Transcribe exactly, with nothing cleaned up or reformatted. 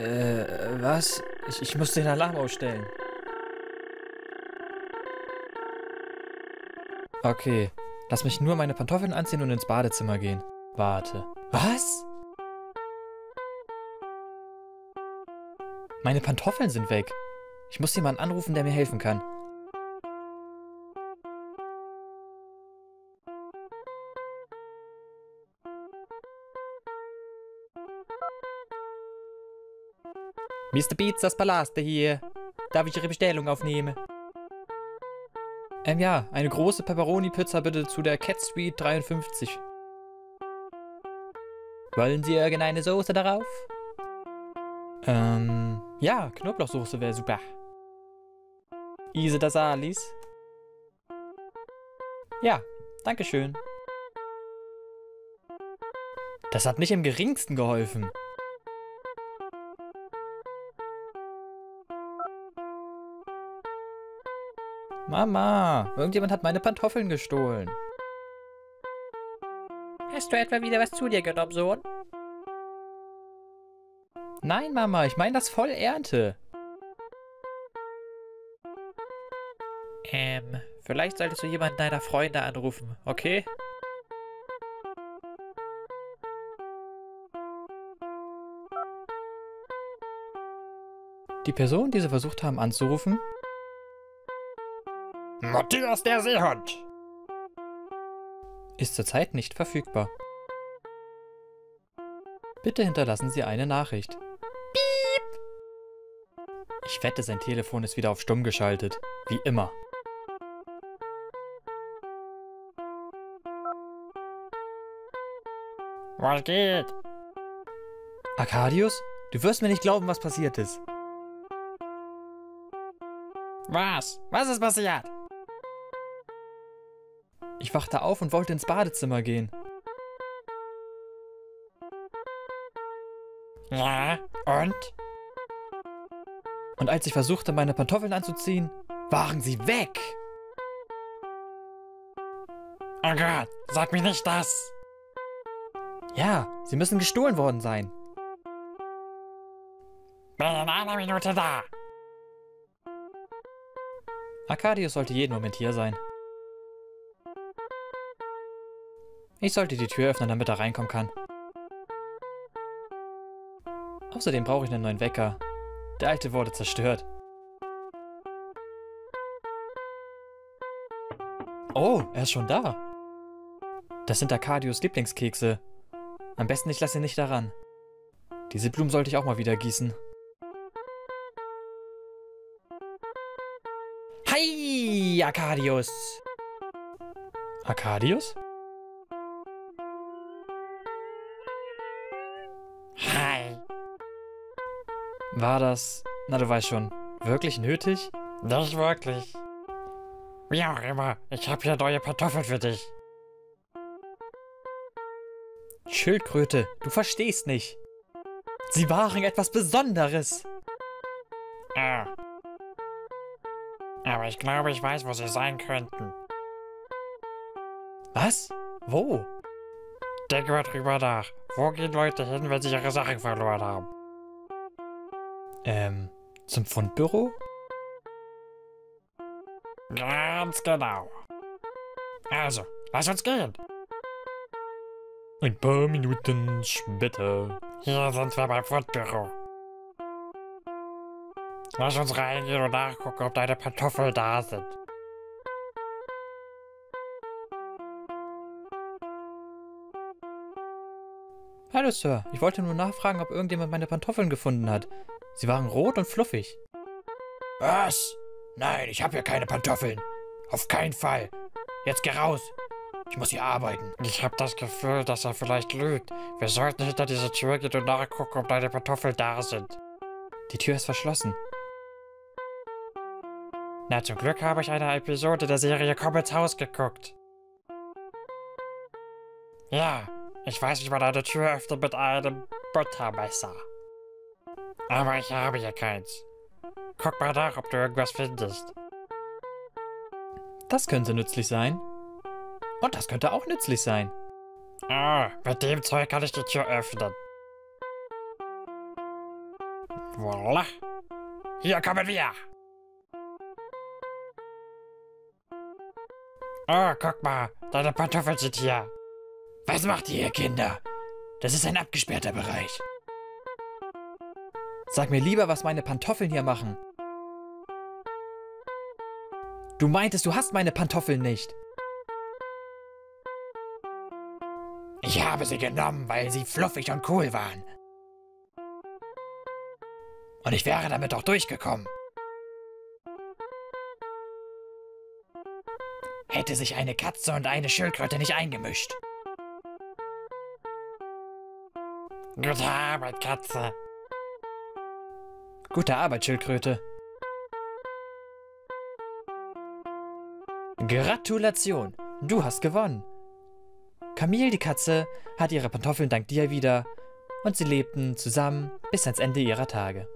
Äh, was? Ich, ich muss den Alarm ausstellen. Okay. Lass mich nur meine Pantoffeln anziehen und ins Badezimmer gehen. Warte. Was? Meine Pantoffeln sind weg. Ich muss jemanden anrufen, der mir helfen kann. Mister Beats, das Palaste hier. Darf ich Ihre Bestellung aufnehmen? Ähm ja, eine große Pepperoni-Pizza bitte zu der Cat Suite dreiundfünfzig. Wollen Sie irgendeine Soße darauf? Ähm, ja, Knoblauchsoße wäre super. Ise das Alis? Ja, danke schön. Das hat nicht im geringsten geholfen. Mama, irgendjemand hat meine Pantoffeln gestohlen. Hast du etwa wieder was zu dir genommen, Sohn? Nein, Mama, ich meine das voll Ernte. Ähm, vielleicht solltest du jemanden deiner Freunde anrufen, okay? Die Person, die sie versucht haben anzurufen... Matthias der Seehund! Ist zurzeit nicht verfügbar. Bitte hinterlassen Sie eine Nachricht. Piep! Ich wette, sein Telefon ist wieder auf stumm geschaltet. Wie immer. Was geht? Arcadius, du wirst mir nicht glauben, was passiert ist. Was? Was ist passiert? Ich wachte auf und wollte ins Badezimmer gehen. Ja, und? Und als ich versuchte, meine Pantoffeln anzuziehen, waren sie weg! Oh Gott, sag mir nicht das! Ja, sie müssen gestohlen worden sein. Bin in einer Minute da! Arcadius sollte jeden Moment hier sein. Ich sollte die Tür öffnen, damit er reinkommen kann. Außerdem brauche ich einen neuen Wecker. Der alte wurde zerstört. Oh, er ist schon da. Das sind Arcadius' Lieblingskekse. Am besten ich lasse ihn nicht daran. Diese Blumen sollte ich auch mal wieder gießen. Hi, Arcadius! Arcadius? War das, na du weißt schon, wirklich nötig? Nicht wirklich. Wie auch immer, ich habe hier neue Kartoffeln für dich. Schildkröte, du verstehst nicht. Sie waren etwas Besonderes. Ah. Aber ich glaube, ich weiß, wo sie sein könnten. Was? Wo? Denk mal drüber nach. Wo gehen Leute hin, wenn sie ihre Sachen verloren haben? Ähm, zum Fundbüro? Ganz genau. Also, lass uns gehen. Ein paar Minuten später. Hier sind wir beim Fundbüro. Lass uns reingehen und nachgucken, ob deine Pantoffeln da sind. Hallo, Sir. Ich wollte nur nachfragen, ob irgendjemand meine Pantoffeln gefunden hat. Sie waren rot und fluffig. Was? Nein, ich habe hier keine Pantoffeln. Auf keinen Fall. Jetzt geh raus. Ich muss hier arbeiten. Ich habe das Gefühl, dass er vielleicht lügt. Wir sollten hinter diese Tür gehen und nachgucken, ob deine Pantoffeln da sind. Die Tür ist verschlossen. Na, zum Glück habe ich eine Episode der Serie Komm ins Haus geguckt. Ja. Ich weiß, wie man eine Tür öffnet mit einem Buttermesser. Aber ich habe hier keins. Guck mal nach, ob du irgendwas findest. Das könnte nützlich sein. Und das könnte auch nützlich sein. Ah, mit dem Zeug kann ich die Tür öffnen. Voila. Hier kommen wir. Oh, guck mal. Deine Pantoffeln sind hier. Was macht ihr, Kinder? Das ist ein abgesperrter Bereich. Sag mir lieber, was meine Pantoffeln hier machen. Du meintest, du hast meine Pantoffeln nicht. Ich habe sie genommen, weil sie fluffig und cool waren. Und ich wäre damit auch durchgekommen. Hätte sich eine Katze und eine Schildkröte nicht eingemischt. Gute Arbeit, Katze. Gute Arbeit, Schildkröte. Gratulation, du hast gewonnen. Kamil, die Katze, hat ihre Pantoffeln dank dir wieder und sie lebten zusammen bis ans Ende ihrer Tage.